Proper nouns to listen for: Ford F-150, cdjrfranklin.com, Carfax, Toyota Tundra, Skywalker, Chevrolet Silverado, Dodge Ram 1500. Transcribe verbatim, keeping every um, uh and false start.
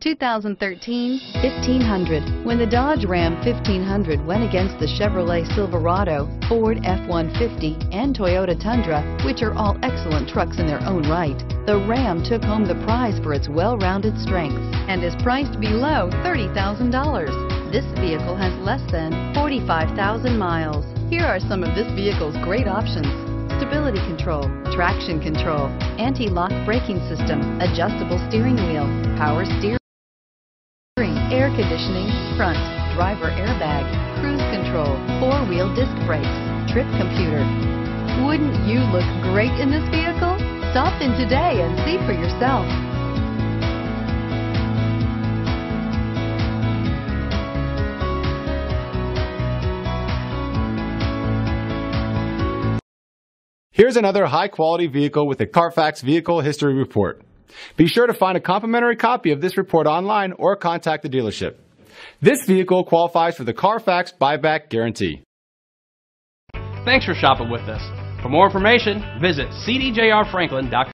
two thousand thirteen fifteen hundred. When the Dodge Ram fifteen hundred went against the Chevrolet Silverado, Ford F one fifty, and Toyota Tundra, which are all excellent trucks in their own right, the Ram took home the prize for its well-rounded strengths and is priced below thirty thousand dollars. This vehicle has less than forty-five thousand miles. Here are some of this vehicle's great options: stability control, traction control, anti-lock braking system, adjustable steering wheel, power steering, air conditioning, front, driver airbag, cruise control, four-wheel disc brakes, trip computer. Wouldn't you look great in this vehicle? Stop in today and see for yourself. Here's another high-quality vehicle with a Carfax Vehicle History Report. Be sure to find a complimentary copy of this report online or contact the dealership. This vehicle qualifies for the Carfax Buyback Guarantee. Thanks for shopping with us. For more information, visit c d j r franklin dot com.